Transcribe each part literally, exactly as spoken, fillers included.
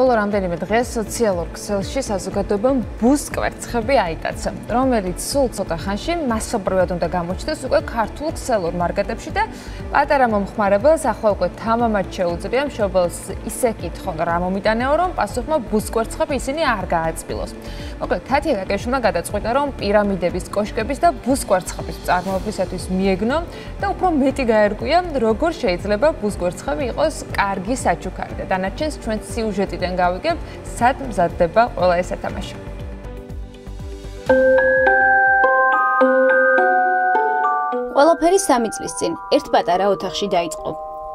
ბოლო რამდენიმე დღეს სოციალურ ქსელში საზოგადოებამ ბუსკვერცხები აიტაცა, რომელიც სულ ცოტა ხანში მასობრივად უნდა გამოჩნდეს უკვე ქართულ ქსელურ მარკეტებში და პატარა მომხმარებელს ახლა უკვე თამამად შეუძლია მშობელს ისე კითხონ, რა მომიტანეო, რომ პასუხმა ბუსკვერცხები ისინი არ გააცილოს. მოკლედ, თათია გაკეშვილმა გადაწყვიტა, რომ პირამიდების, კოშკების და ბუსკვერცხების წარმოებისათვის მიეგნო და უფრო მეტი გაერკვია, როგორ შეიძლება ბუსკვერცხები იყოს კარგი საჩუქარი და დანარჩენს ჩვენს სიუჟეტი Dann gab es seit dem September oder ist es damals. Ყველაფერი სამი წლის წინ ერთ პატარა ოთახში დაიწყო.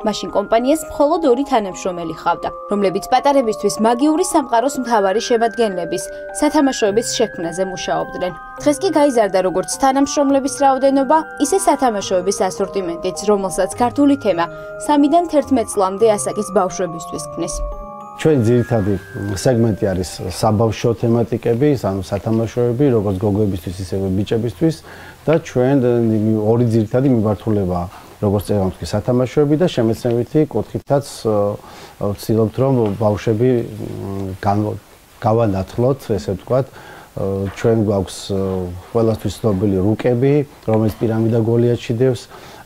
მაშინ კომპანიას მხოლოდ ორი თანამშრომელი ჰყავდა, რომლებიც პატარებისთვის მაგიური სამყაროს მთავარი შემადგენლების სათამაშოების შექმნაზე მუშაობდნენ. დღეს კი გაიზარდა როგორც თანამშრომლების რაოდენობა, ისე სათამაშოების ასორტიმენტიც, რომელსაც ქართული თემა სამიდან თერთმეტ წლამდე ასაკის ბავშვებისთვის ქმნის. Ჩვენ ძირითადი სეგმენტი არის საბავშვო თემატიკები, ანუ სათამაშოები, როგორც გოგოებისთვის, ისევე ბიჭებისთვის და ჩვენ ორი ძირითადი მიმართულება, როგორც წეღამსკი სათამაშოები და შემეცნებითი კუთხითაც ვცდილობთ, რომ ბავშვები გავანათლოთ, ესე ვთქვათ, ჩვენ გვაქვს ყველასთვის ცნობილი რუკები, რომელიც პირამიდა გოლიათში დევს.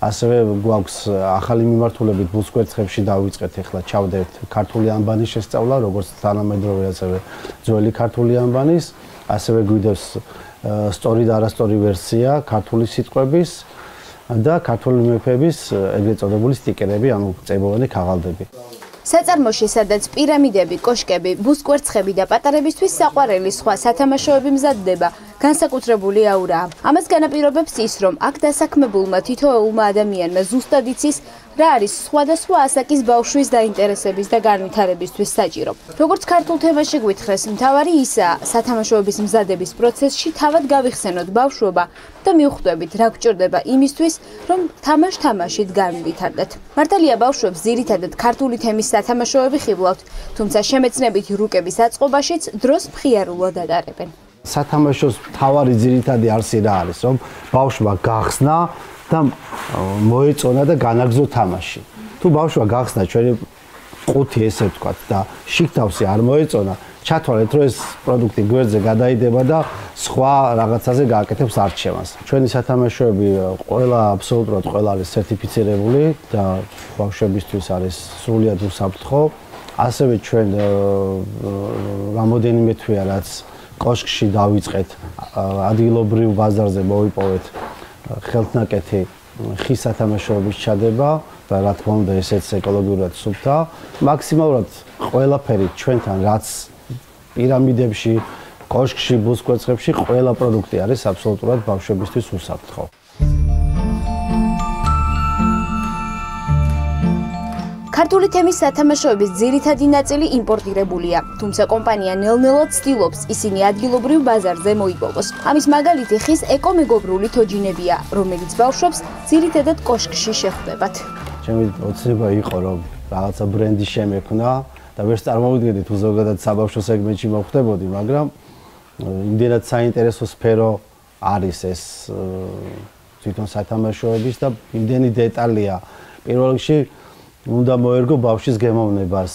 ასევე გვაქვს ახალი მიმართულებით ბუსკვერცხებში დავიწყეთ ახლა ჩავდეთ ქართული ანბანის შესწავლა როგორც თანამედროვე ასევე ძველი ქართული ანბანის ასევე გვიდევს სწორი და არასწორი ვერსია ქართული სიტყვების და ქართული მეფეების ეგრეთ წოდებული სტიკერები ანუ წებოვანი ქაღალდები საწარმოში სადაც პირამიდები, კოშკები, ბუსკვერცხები და პატარებისთვის საყვარელი სხვა სათამაშოები მზადდება განსაკუთრებული აურაა. Ამას განაპირობებს ის, რომ აქ დასაქმებულმა თითოეულმა ადამიანმა ზუსტად იცის, რა არის სხვადასხვა ასაკის ბავშვის დაინტერესების და განვითარებისთვის საჭირო. Როგორც ქართულ თემაში გვითხრეს, მთავარი ისაა სათამაშოების მზადების პროცესში თავად გავიხსენოთ ბავშვობა და მივხვდებით, რა გჭირდება იმისთვის, რომ თამაშ-თამაშით განვითარდეთ. მართალია ბავშვებს ძირითადად ქართული თემის სათამაშოები ხიბლავთ, თუმცა შემეცნებით რუკების აწყობაშიც დროს მხიარულად ადარებენ. Სათამაშოს თავარი ძირითადი არსი რა არის, რომ ბავშვმა გახსნა და მოეწონა და განაგზო თამაში. Თუ ბავშვა გახსნა ჩვენი ყუთი ესე ვთქვათ და შიგთავსი არ მოეწონა, ჩათვალეთ, რომ ეს პროდუქტი გვერდზე გადაიდება და სხვა რაღაცაზე გააკეთებს არჩევანს. Ჩვენი სათამაშოები ყველა აბსოლუტურად ყველა არის სერტიფიცირებული და ბავშვებისთვის არის სრულიად უსაფრთხო. ასევე ჩვენ რამოდენიმე თვეა რაც კოშკში დავიწყეთ, ადგილობრივ ბაზარზე მოვიპოვეთ ხელთნაკეთი ხის სათამაშოების ჩადება და რა თქმა უნდა ესეც ეკოლოგიურად სუფთა. Მაქსიმალურად ყველაფერი ჩვენთან რაც პირამიდებში, კოშკში, ბუსკვერცხებში ყველა პროდუქტი არის აბსოლუტურად ბავშვებისთვის უსაფრთხო. ქართული თემის სათამაშოების ძირითადი ნაწილი იმპორტირებულია, თუმცა კომპანია ნელ-ნელად ცდილობს ისინი ადგილობრივ ბაზარზე მოიპოვოს. Ამის მაგალითი ხის ეკომეგობრული თოჯინებია, რომელიც ბავშვებს ძირითადად კოშკში შეხვდებათ. Ჩემი ოცნება იყო, რომ რაღაცა ბრენდი შემექმნა და ვერ წარმოვიდგენდით, თუ ზოგადად საბავშვო სეგმენტში მოხვდებოდი, მაგრამ იმდენად საინტერესო სფერო არის ეს თვითონ სათამაშოების და იმდენი დეტალია. Პირველ რიგში უნდა მოერგო ბავშვის გემოვნებას,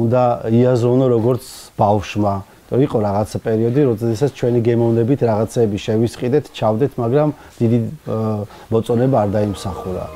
უნდა იაზროვნო როგორც ბავშმა. და იყო რაღაცა პერიოდი, როდესაც ჩვენი გემოვნებით რაღაცები შევისყიდეთ, ჩავდეთ, მაგრამ დიდი მოწონება არ დაიმსახურა.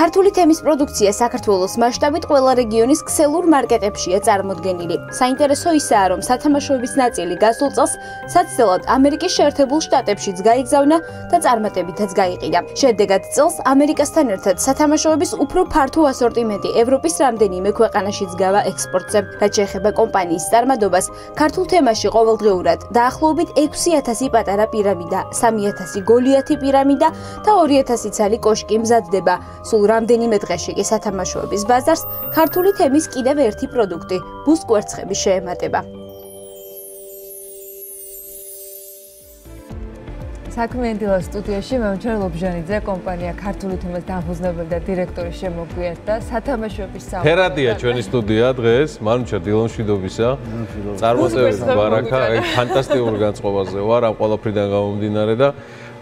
ქართული თემის პროდუქცია საქართველოს მასშტაბით ყველა რეგიონის ქსელურ მარკეტებშია წარმოდგენილი. საინტერესო ისაა, რომ სათამაშოების ნაწილი გასულ წელს საცდელად ამერიკის შეერთებულ შტატებშიც გაიგზავნა და წარმატებითაც გაიყიდა. შედეგად წელს ამერიკასთან ერთად სათამაშოების უფრო ფართო ასორტიმენტი ევროპის რამდენიმე ქვეყანაშიც გავა ექსპორტზე. რაც შეეხება კომპანიის წარმატებას, ქართულ თემაში ყოველდღიურად დაახლოებით ექვსი ათასი პატარა პირამიდა, სამი ათასი გოლიათი პირამიდა და ორი ათასი ცალი კოშკი მზადდება. Სულ რამდენიმე დღეში კი სათამაშოების ბაზარს ქართული თემის კიდევ ერთი პროდუქტი ბუსკვერცხები შეემატება. საქმე დილას სტუდიაში მომჩარ ლობჟანიძე კომპანია ქართული თემის დამფუძნებელი და დირექტორი შემოგვიერთდა სათამაშოების სამი. ფერადია ჩვენი სტუდია დღეს მომჩარ დილომშვიდობისა. წარმატებებს ბარაკა, ფანტასტიკურ განწყობაზე ვარ ამ ყველაფრიდან გამომდინარე და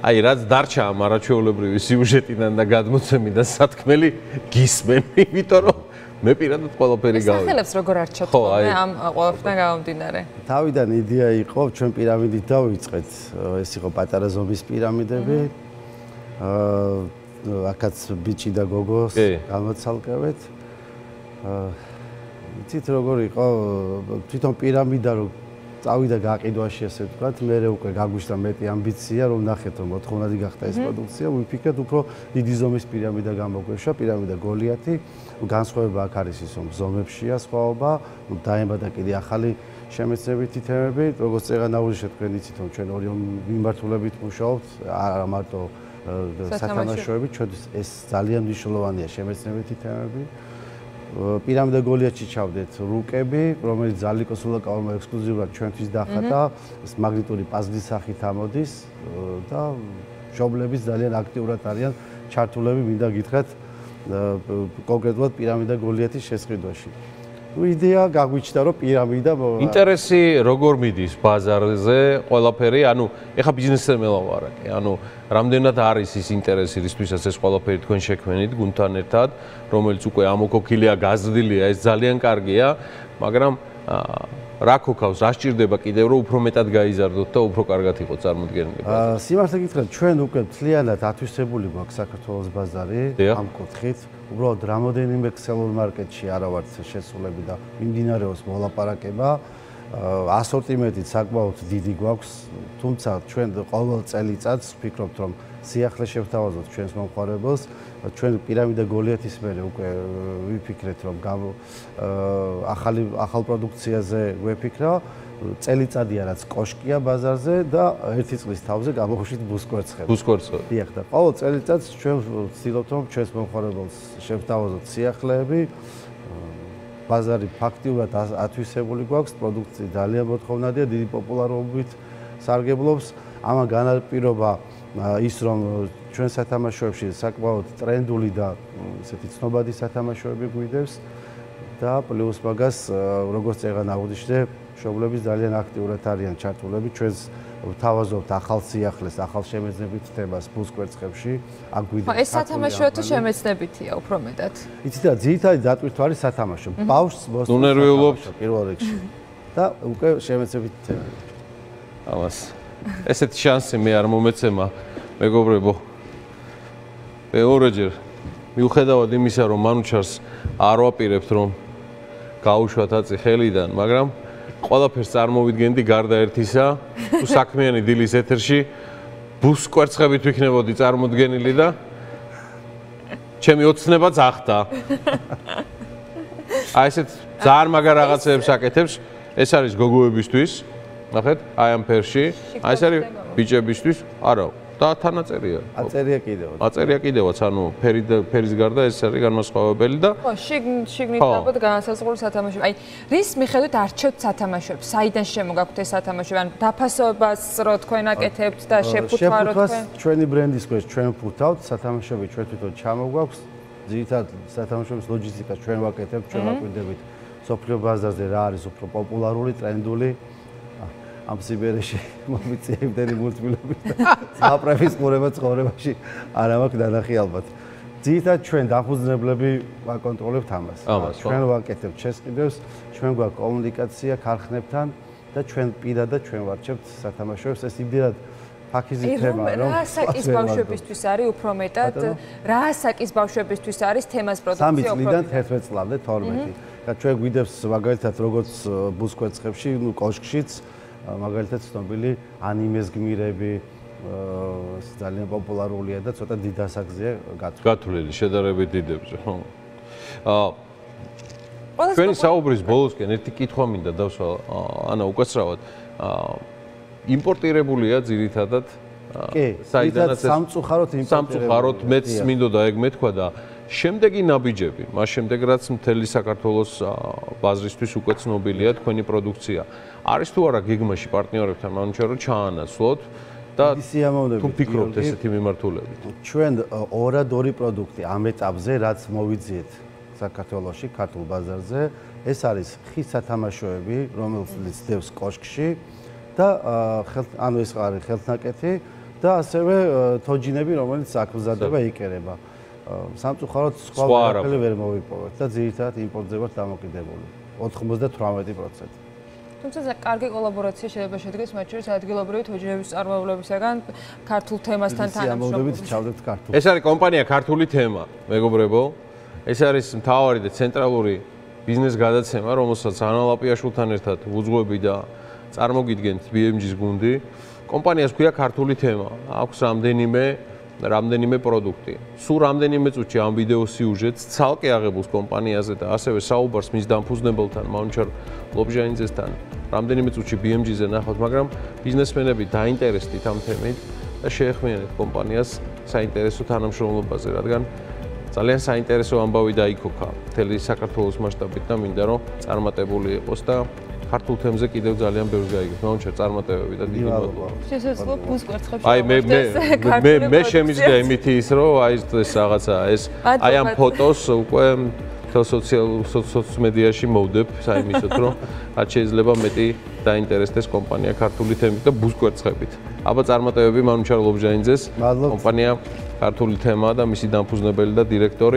აი რაც დარჩა ამ არაჩვეულებრივი სიუჟეტიდან და გადმოცემიდან სათქმელი გისმები, იმიტომ რომ Მე პირადად ყველაფერი გავიგე. Სახელებს როგორ არჩევთ ხოლმე ამ ყველაფერთან გამომდინარე? Თავიდან იდეა იყო, ჩვენ პირამიდით დავიწყეთ. ეს იყო პატარა ზომის პირამიდები. აა აქაც ბიჭი და გოგოს გამოცალკევეთ. აა იცით როგორ იყო თვითონ პირამიდა რო წავიდა გაყიდვაში ესე ვთქვათ, მე უკვე გაგვიშთა მეტი ამბიცია, რომ ნახეთ რომ ოთხ-ორი გახდა ეს პროდუქცია, ვიფიქრეთ უფრო დიდი ზომის პირამიდა გამოგვეშვა, პირამიდა გოლიათი. განსხვავება აქ არის ის რომ ზომებშია სხვაობა, დაემატა კიდე ახალი შემეცნებითი თემები, როგორც წეგანაური შეთქმენ იცით რომ ჩვენ ორი მიმართულებით მუშაობთ, არა მარტო სათამაშოები, ჩვენთვის ეს ძალიან მნიშვნელოვანია შემეცნებითი თემები. Პირამიდა გოლიათში ჩავდეთ რუკები, რომელიც ზალიკოსულა კავმა ექსკლუზიურად ჩვენთვის დახატა, მაგნიტური პაზლის სახით ამოდის და მშობლების ძალიან აქტიურად არიან ჩართულები, მინდა გითხრათ კონკრეტულად პირამიდა გოლიათის შესყიდვაში. Იდეა გაგვიჩნდა რომ პირამიდა ინტერესი როგორ მიდის ბაზარზე ყველაფერი, ანუ ეხა ბიზნესმენა ვარ აკე, ანუ რამდენად არის ის ინტერესი, რისთვისაც ეს ყველაფერი თქვენ შექმნით გუნდთან ერთად, რომელიც უკვე ამოკოქილია, გაზრდილია, ეს ძალიან კარგია, მაგრამ რა გქონავს, რა სჭირდება კიდევ რომ უფრო მეტად გაიზარდოთ და უფრო კარგად იყოს წარმოდგენილი ბაზარი? Სიმართლე გითხრათ, ჩვენ უკვე მთლიანად ათვისებული გვაქვს საქართველოს ბაზარი ამ კუთხით. Უბრალოდ რამოდენიმე ქსელურ მარკეტში არა ვართ შესულები და მიმდინარეობს მოლაპარაკება. ასორტიმენტი საკმაოდ დიდი გვაქვს, თუმცა ჩვენ ყოველ წელიწადს ვფიქრობთ რომ სიახლე შევთავაზოთ ჩვენს მომხმარებელს. Ჩვენ პირამიდა გოლიათის მერე უკვე ვიფიქრეთ რომ ახალი ახალ პროდუქციაზე ვეფიქრა. წელიწადია რაც კოშკია ბაზარზე და ერთი წლის თავზე გამოგვიშვით ბუსკვერცხები. ბუსკვერცხები. დიახ და ყოველ წელიწადს ჩვენ ვცდილობთ რომ ჩვენს მომხმარებელს შევთავაზოთ სიახლეები. ბაზარი ფაქტიურად ათვისებული გვაქვს, პროდუქცია ძალიან მოთხოვნადია, დიდი პოპულარობით სარგებლობს. ამან განაპირობა ის რომ ჩვენ სათამაშოებში საკმაოდ ტრენდული და ესეთი ცნობადი სათამაშოები გვიდევს და პლუს მაგას როგორც წეგან აუდიშდე მშობლების ძალიან აქტიურად არიან ჩართულები, ჩვენს თავაზობთ ახალ სიახლეს, ახალ შემეცნებით თემას ბუსკვერცხებში. ეს სათამაშოა თუ შემეცნებითია უფრო მეტად? იცით რა, ძირითადად დატვირთვა არის სათამაშო. ბავშვს მოსწონს პირველ რიგში და უკვე შემეცნებით თემები. ამას ესეთი შანსი მე არ მომეცემა, მეგობრებო. მეორეჯერ მიუხედავად იმისა, რომ მანუჩარს არ ვაპირებთ რომ გაუშვათ აწი ხელიდან, მაგრამ ყველაფერს წარმოვიდგენდი გარდა ერთისა, თუ საქმიანი დილის ეთერში ბუსკვერცხებით ვიქნებოდი წარმოდგენილი და ჩემი ოცნება ძახდა. აი ესეთ ძალიან მაგარ რაღაცებს აკეთებს. ეს არის გოგოებისთვის, ნახეთ, აი ამ ფერში. აი ეს არის ბიჭებისთვის, არა, და თანაწერია. აწერია კიდევაც. აწერია კიდევაც, ანუ ფერი ფერის გარდა ეს არის განმასხვავებელი და ხო, შიგნით ალბათ განსაზღვრული სათამაშოები. აი, რის მიხედვით არჩევთ სათამაშოებს? საიდან შემოგაქვთ ეს სათამაშოები? ანუ დაფასებას რო თქვენ აკეთებთ და შეფუთვაროთ თქვენ? ჩვენი ბრენდის ქვეშ ჩვენ ფუთავთ, სათამაშოები ჩვენ თვითონ ჩამოგვაქვს. ძირითადად სათამაშოების ლოჯისტიკას ჩვენ ვაკეთებთ, ჩვენ ვაკვირდებით სოფლიო ბაზარზე რა არის უფრო პოპულარული, ტრენდული. ამ სიბერეში მომიწია იმდენი მულტმილობით და აპრების ყურება ცხოვრებაში არ ამაქვს დანახი ალბათ. ძირითადად ჩვენ დაფუძნებლები ვაკონტროლებთ ამას. ჩვენ ვაკეთებთ შესყიდვებს, ჩვენ გვაქვს კომუნიკაცია ქარხნებთან და ჩვენ პირადად ჩვენ ვარჩევთ სათამაშოებს. ეს იმდენად ფაქიზი თემაა, რომ რა ასაკის ბავშვებისთვის არის უფრო მეტად, რა ასაკის ბავშვებისთვის არის თემას პროდუქცია უფრო მეტად? სამი წლიდან თერთმეტი წლამდე თორმეტი. და ჩვენ გვიდევს მაგალითად როგორც ბუსკვერცხებში, ნუ კოშკშიც მაგალითად ცნობილი ანიმეს გმირები, ეს ძალიან პოპულარულია და ცოტა დიდ ასაკზეა გათვლილი, შედარებით დიდებზე, ხო. აა ჩვენი საუბრის ბოლოსკენ ერთი კითხვა მინდა დავსვა, ანა უკაცრავად. აა იმპორტირებულია ძირითადად. კი, ძირითადად სამწუხაროდ იმპორტირებულია. სამწუხაროდ მეც მინდოდა ეგ მეთქვა და შემდეგი ნაბიჯები, მას შემდეგ რაც მთელი საქართველოს ბაზრისთვის უკვე ცნობილია თქვენი პროდუქცია. Არის თუ არა გიგმაში პარტნიორებთან მანუჩარო ჩაანაცვლოთ და თუ ფიქრობთ ესეთი მიმართულებით? ჩვენ ორად ორი პროდუქტი ამ ეტაპზე რაც მოვიძიეთ საქართველოში, ქართულ ბაზარზე, ეს არის ხის სათამაშოები, რომელიც დევს კოშკში და ანუ ეს არის ხელთნაკეთი და ასევე თოჯინები, რომელიც აქ მზადდება იკერება. სამწუხაროდ სხვა რამე ვერ მოვიპოვეთ და ძირითადად იმპორტზე ვართ დამოკიდებული. ოთხმოცდა თვრამეტი პროცენტი. Თუმცა კარგი კოლაბორაცია შეიძლება შედგეს მათში ადგილობრივი თოჯინების წარმოებლებისაგან ქართულ თემასთან თანამშრომლობით. ეს არის კომპანია ქართული თემა, მეგობრებო. ეს არის მთავარი და ცენტრალური ბიზნეს გადაცემა, რომელსაც ანალაპიაშვილთან ერთად უძღვები და წარმოგიდგენთ ბი ემ ჯის გუნდი. კომპანიას ქვია ქართული თემა. აქვს რამდენიმე რამდენიმე პროდუქტი. Სულ რამდენიმე წუთში ამ ვიდეო სიუჟეტს ცალკე აღებულს კომპანიაზე და ასევე საუბარს მის დამფუძნებელთან, მომჩარ ლობჟანიძესთან. Რამდენიმე წუთში ბი ემ ჯიზე ნახავთ, მაგრამ ბიზნესმენები დაინტერესდით ამ თემით და შეეხმიანეთ კომპანიას საინტერესო თანამშრომლობაზე, რადგან ძალიან საინტერესო ამბავი დაიქოქა მთელი საქართველოს მასშტაბით და მინდა რომ წარმატებული იყოს და ქართულ თემზე კიდევ ძალიან ბევრს გაიგებთ. მომჩარ წარმატებები და დიდი მადლობა. შესაძლოა გულსკვერცხებს. Აი მე მე მე შემიძლია იმითი ის რომ აი ეს რაღაცა ეს აი ამ ფოტოს უკვე სოციალურ მოვდებ საიმისოთ რომ რაც შეიძლება მეტი დაინტერესდეს კომპანია ქართული თემით და გულსკვერცხებით. აბა წარმატებები მომჩარ ლობჟანიძეს, კომპანია ქართული თემა და მისი დამფუძნებელი და დირექტორი.